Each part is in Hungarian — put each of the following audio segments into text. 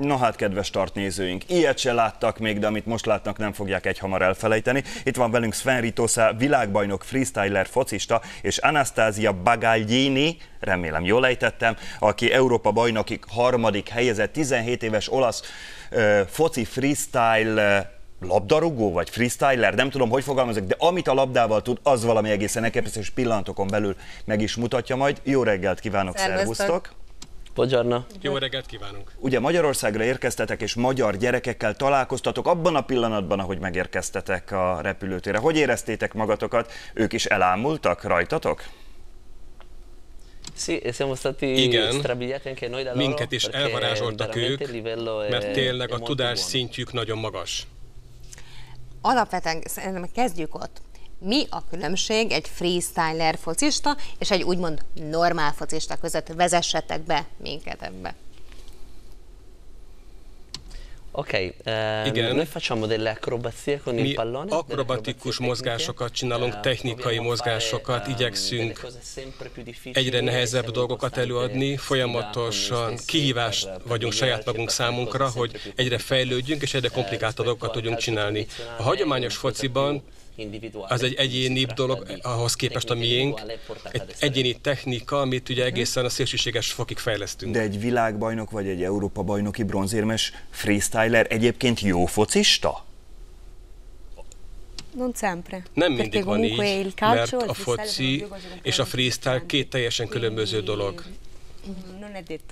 Na hát, kedves tartnézőink, ilyet se láttak még, de amit most látnak, nem fogják egyhamar elfelejteni. Itt van velünk Swann Ritossa, világbajnok freestyler focista, és Anastasia Bagagli, remélem jól ejtettem, aki Európa bajnoki harmadik helyezett, 17 éves olasz foci freestyle labdarúgó, vagy freestyler, nem tudom, hogy fogalmazok, de amit a labdával tud, az valami egészen elképesztő, és pillanatokon belül meg is mutatja majd. Jó reggelt kívánok, szervusztok! Bocsánat. Jó reggelt kívánunk! Ugye Magyarországra érkeztetek, és magyar gyerekekkel találkoztatok abban a pillanatban, ahogy megérkeztetek a repülőtérre. Hogy éreztétek magatokat? Ők is elámultak rajtatok? Igen, minket is elvarázsoltak ők, mert tényleg a tudás szintjük nagyon magas. Alapvetően szerintem kezdjük ott. Mi a különbség egy freestyler focista és egy úgymond normál focista között? Vezessetek be minket ebbe. Oké, mi akrobatikus mozgásokat csinálunk, technikai mozgásokat, igyekszünk egyre nehezebb dolgokat előadni, folyamatosan kihívást vagyunk saját magunk számunkra, hogy egyre fejlődjünk és egyre komplikáltabb dolgokat tudjunk csinálni. A hagyományos fociban az egy egyénibb dolog, ahhoz képest a miénk, egy egyéni technika, amit ugye egészen a szélsőséges fokig fejlesztünk. De egy világbajnok vagy egy Európa-bajnoki bronzérmes freestyler egyébként jó focista? Nem mindig van így, mert a foci és a freestyle két teljesen különböző dolog.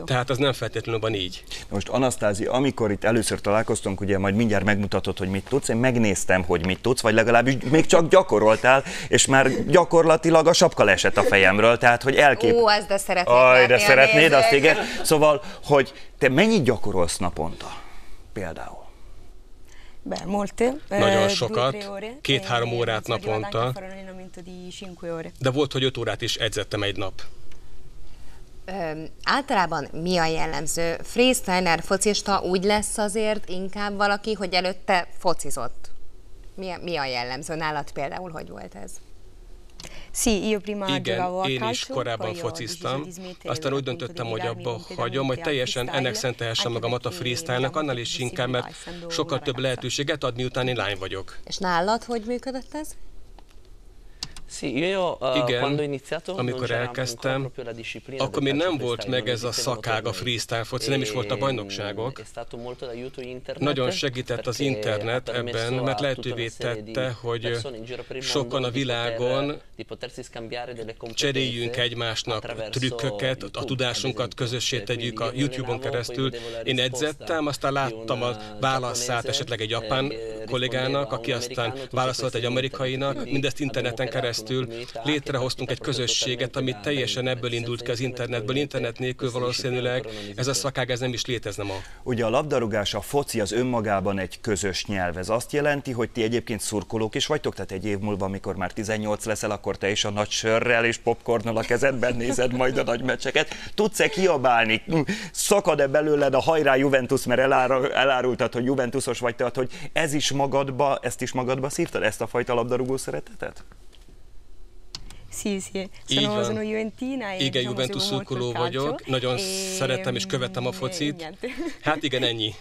Tehát az nem feltétlenül van így. Most Anastasia, amikor itt először találkoztunk, ugye majd mindjárt megmutatod, hogy mit tudsz, én megnéztem, hogy mit tudsz, vagy legalábbis még csak gyakoroltál, és már gyakorlatilag a sapka leesett a fejemről, tehát hogy elképesztő. Ó, azt de szeretnéd. Aj, de szeretnéd, azt igen. Szóval, hogy te mennyit gyakorolsz naponta például? Nagyon sokat, 2-3 órát naponta, de volt, hogy 5 órát is edzettem egy nap. Általában mi a jellemző? Freestyler focista úgy lesz azért inkább valaki, hogy előtte focizott. Mi a jellemző? Nálad például hogy volt ez? Igen, én is korábban fociztam, aztán úgy döntöttem, hogy abba hagyom, hogy teljesen ennek szentelhessem magamat a freestyle-nek, annál is inkább, mert sokkal több lehetőséget ad, miután én lány vagyok. És nálad hogy működött ez? Igen, amikor elkezdtem, akkor még nem volt meg ez a szakág, a freestyle foci, nem is volt a bajnokságok. Nagyon segített az internet ebben, mert lehetővé tette, hogy sokan a világon cseréljünk egymásnak trükköket, a tudásunkat közössé tegyük a YouTube-on keresztül. Én edzettem, aztán láttam a válaszát esetleg egy japán kollégának, aki aztán válaszolt egy amerikainak, mindezt interneten keresztül. Létrehoztunk egy közösséget, amit teljesen ebből indult ki, az internetből. Internet nélkül valószínűleg ez a szakág, ez nem is létezne ma. Ugye a labdarúgás, a foci az önmagában egy közös nyelv. Ez azt jelenti, hogy ti egyébként szurkolók is vagytok, tehát egy év múlva, amikor már 18 leszel, akkor te is a nagy sörrel és popcornnal a kezedben nézed majd a nagy meccseket. Tudsz-e kiabálni? Szakad-e belőled a hajrá Juventus, mert elárultad, hogy Juventusos vagy, tehát hogy ez is magadba, ezt is magadba szívtad, ezt a fajta labdarúgó szeretetet? Így van. Igen, Juventus szurkoló vagyok, nagyon szeretem és követem a focit. Hát igen, ennyi.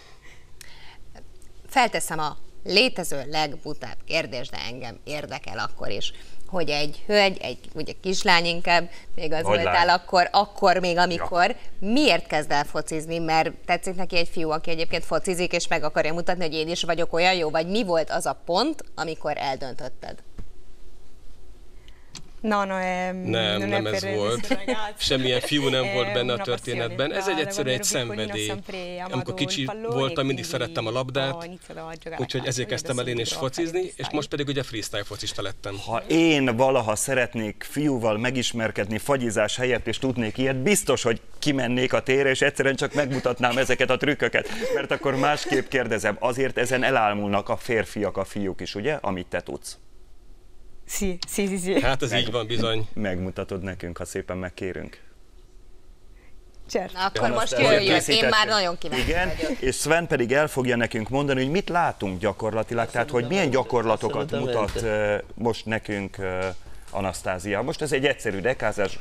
Felteszem a létező legbutább kérdést, de engem érdekel akkor is, hogy egy hölgy, ugye kislány inkább, még az voltál akkor még amikor, miért kezd el focizni, mert tetszik neki egy fiú, aki egyébként focizik, és meg akarja mutatni, hogy én is vagyok olyan jó, vagy mi volt az a pont, amikor eldöntötted? Nem ez volt. Semmilyen fiú nem volt benne a történetben. Ez egyszerűen egy szenvedély. Amikor kicsi voltam, mindig szerettem a labdát, úgyhogy ezért kezdtem el én is focizni, és most pedig ugye freestyle focista lettem. Ha én valaha szeretnék fiúval megismerkedni fagyizás helyett, és tudnék ilyet, biztos, hogy kimennék a térre, és egyszerűen csak megmutatnám ezeket a trükköket, mert akkor másképp kérdezem. Azért ezen elálmulnak a férfiak, a fiúk is, ugye, amit te tudsz. Hát ez így van bizony. Megmutatod nekünk, ha szépen megkérünk. Na, akkor most jöjjön, én már nagyon kíváncsi vagyok. És Swann pedig el fogja nekünk mondani, hogy mit látunk gyakorlatilag, tehát hogy milyen gyakorlatokat mutat most nekünk Anastasia. Most ez egy egyszerű dekázás.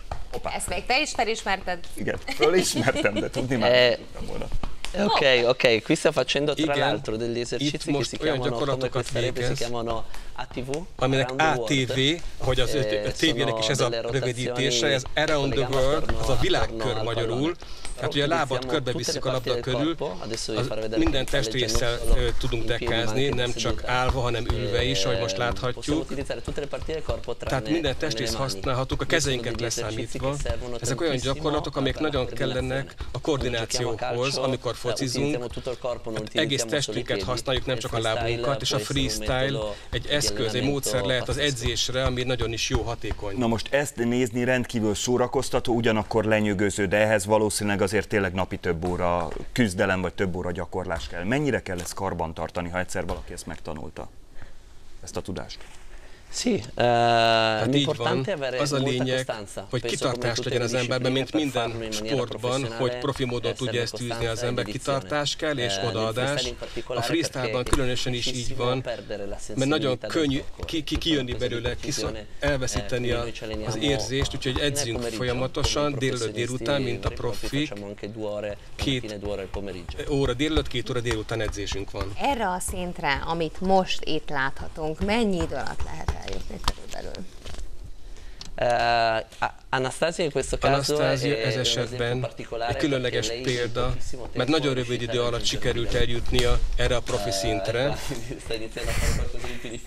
Ezt még te is felismerted? Igen, fölismertem, de tudni már nem tudtam volna. Ok, ok, qui sta facendo tra l'altro degli esercizi che si chiamano, come sarebbe, si chiamiano ATV, hogy az tévének is ez a rövidítése, ez Around the World, az a világkör magyarul. Tehát ugye a lábat körbevisszük a labda körül, minden testrésszel tudunk dekkázni, nem csak állva, hanem ülve is, ahogy most láthatjuk. Tehát minden testrészt használhatunk, a kezeinket leszámítva. Ezek olyan gyakorlatok, amelyek nagyon kellenek a koordinációhoz, amikor focizunk. Hát egész testünket használjuk, nem csak a lábunkat, és a freestyle egy eszköz, egy módszer lehet az edzésre, ami nagyon is jó, hatékony. Na most ezt nézni rendkívül szórakoztató, ugyanakkor lenyűgöző, de ehhez valószínűleg azért tényleg napi több óra küzdelem, vagy több óra gyakorlás kell. Mennyire kell ezt karban tartani, ha egyszer valaki ezt megtanulta, ezt a tudást? Sì, hát így van. Az a lényeg, hogy kitartás legyen az emberben, mint minden sportban, hogy profi módon tudja ezt tűzni az ember. Kitartás kell és odaadás. A freestyle-ban különösen is így van, mert nagyon könnyű kijönni belőle, elveszíteni az érzést, úgyhogy edzünk folyamatosan délelőtt, délután, mint a profik. 2 óra délelőtt, 2 óra délután edzésünk van. Erre a szintre, amit most itt láthatunk, mennyi idő alatt lehet eljutni körülbelül? Anastasia ez esetben egy különleges példa, mert nagyon rövid idő alatt sikerült eljutnia erre a profi szintre.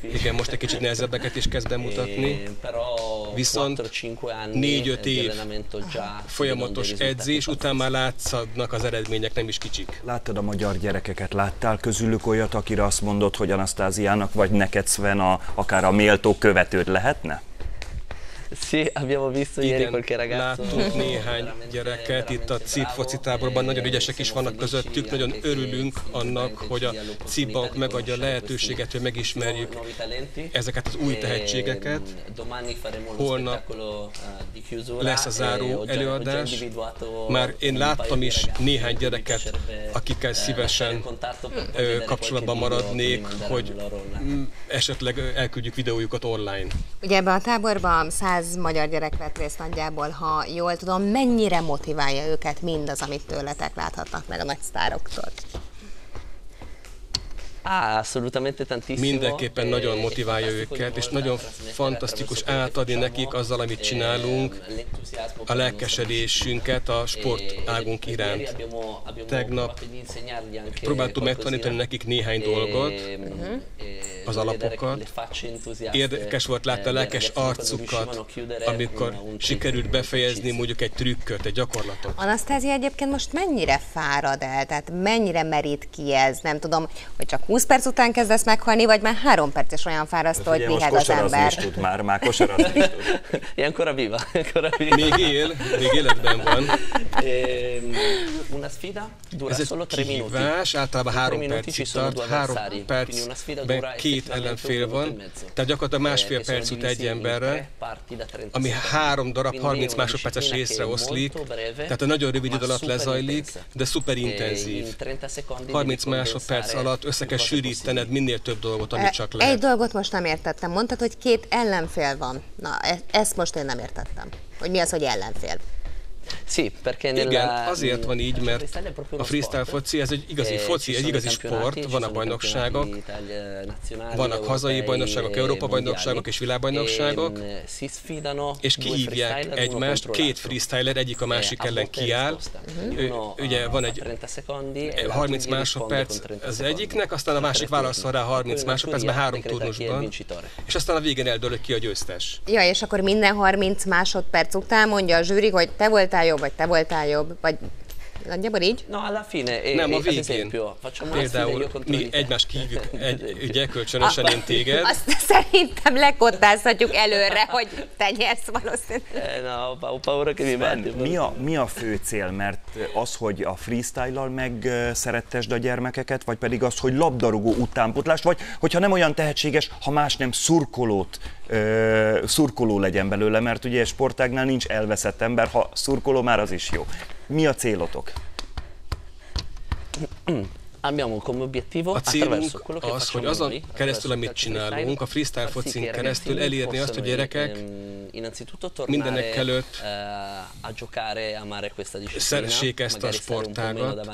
Igen, most egy kicsit nehezebbeket is kezd bemutatni, viszont 4-5 év folyamatos edzés után már látszadnak az eredmények, nem is kicsik. Láttad a magyar gyerekeket, láttál közülük olyat, akire azt mondod, hogy Anastasiának vagy neked, Swann, akár a méltó követőd lehetne? Sì, abbiamo visto ieri qualche ragazzo. Láttuk néhány gyereket itt a CIP focitáborban, nagyon ügyesek is vannak közöttük, nagyon örülünk annak, hogy a CIP Bank megadja a lehetőséget, hogy megismerjük ezeket az új tehetségeket. Holnap lesz a záró előadás. Már én láttam is néhány gyereket, akikkel szívesen kapcsolatban maradnék, hogy esetleg elküldjük videójukat online. Ugye ebben a táborban 100 magyar gyerek vett részt nagyjából, ha jól tudom. Mennyire motiválja őket mindaz, amit tőletek láthatnak meg a nagy sztároktól? Mindenképpen nagyon motiválja őket, és nagyon fantasztikus átadni nekik azzal, amit csinálunk, a lelkesedésünket a sportágunk iránt. Tegnap próbáltuk megtanítani nekik néhány dolgot, az alapokat. Érdekes volt látni a lelkes arcukat, amikor sikerült befejezni mondjuk egy trükköt, egy gyakorlatot. Anastasia egyébként most mennyire fárad el? Tehát mennyire merít ki ez? Nem tudom, hogy csak 20 perc után kezdesz meghalni, vagy már 3 perc is olyan fárasztó, hogy pihed az ember. Most tud már kosarazni is tud. Ilyenkor a viva. Még él, még életben van. Ez egy kihívás, általában 3 percig tart, 3 percben 2 ellenfél van, tehát gyakorlatilag másfél perc után egy emberre, ami 3 darab 30 másodperces részre oszlik, tehát a nagyon rövid idő alatt lezajlik, de szuper intenzív. 30 másodperc alatt össze kell sűrítened minél több dolgot, amit csak lehet. Egy dolgot most nem értettem. Mondtad, hogy 2 ellenfél van. Na, ezt most én nem értettem. Hogy mi az, hogy ellenfél? Igen, azért van így, mert a freestyle foci, ez egy igazi foci, egy igazi sport, vannak bajnokságok, vannak hazai bajnokságok, Európa-bajnokságok és világbajnokságok, és kihívják egymást, 2 freestyler egyik a másik ellen kiáll, ugye van egy 30 másodperc az egyiknek, aztán a másik válaszol rá 30 másodpercben 3 turnusban, és aztán a végén eldől ki a győztes. Ja, és akkor minden 30 másodperc után mondja a zsűri, hogy te voltál jobb, vagy te voltál jobb, vagy nagyjából így? Nem, a végén. Például mi egymást kívjuk, ugye kölcsönösen én téged. Azt szerintem lekottázhatjuk előre, hogy te nyersz valószínűleg. Mi a fő cél? Mert az, hogy a freestyle-lal megszerettesd a gyermekeket, vagy pedig az, hogy labdarúgó utánpotlást, vagy hogyha nem olyan tehetséges, ha más nem szurkoló legyen belőle, mert ugye sportágnál nincs elveszett ember, ha szurkoló már az is jó. Mi a célotok? abbiamo come obiettivo, attraverso quello che az, hogy azon noi, keresztül, amit csinálunk, a freestyle focin keresztül elérni azt, hogy gyerekek mindenek előtt szeressék ezt a sportágat,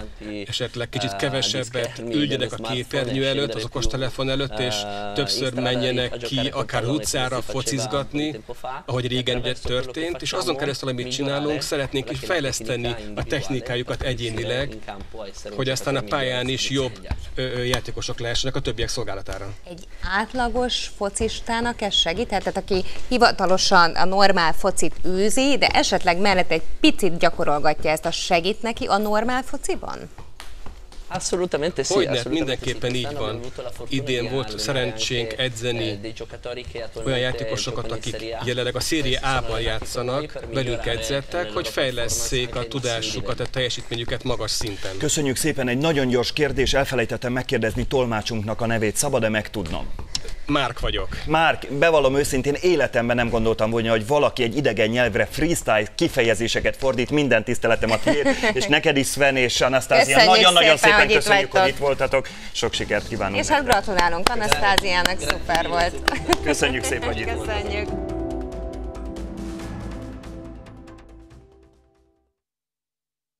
esetleg kicsit kevesebbet üljenek a képernyő előtt, az okostelefon előtt, és többször menjenek ki akár utcára focizgatni, ahogy régen ugye történt, és azon keresztül, amit csinálunk, szeretnénk is fejleszteni a technikájukat egyénileg, hogy aztán a pályán is jobb játékosok lehessenek a többiek szolgálatára. Egy átlagos focistának ez segíthet? Tehát aki hivatalosan a normál focit űzi, de esetleg mellett egy picit gyakorolgatja ezt, az segít neki a normál fociban? Abszolút, hogyne, mindenképpen így van. Idén volt szerencsénk edzeni olyan játékosokat, akik jelenleg a Serie A-ban játszanak, velünk edzettek, hogy fejlesszék a tudásukat, a teljesítményüket magas szinten. Köszönjük szépen, egy nagyon gyors kérdés, elfelejtettem megkérdezni tolmácsunknak a nevét, szabad-e megtudnom? Márk vagyok. Márk, bevallom őszintén, életemben nem gondoltam volna, hogy valaki egy idegen nyelvre freestyle kifejezéseket fordít, minden tiszteletem a tiéd, és neked is, Swann és Anastasia, nagyon-nagyon szépen köszönjük, hogy itt voltatok. Sok sikert kívánunk. És hát gratulálunk Anastasiának, szuper volt. Köszönjük szépen, hogy itt voltatok.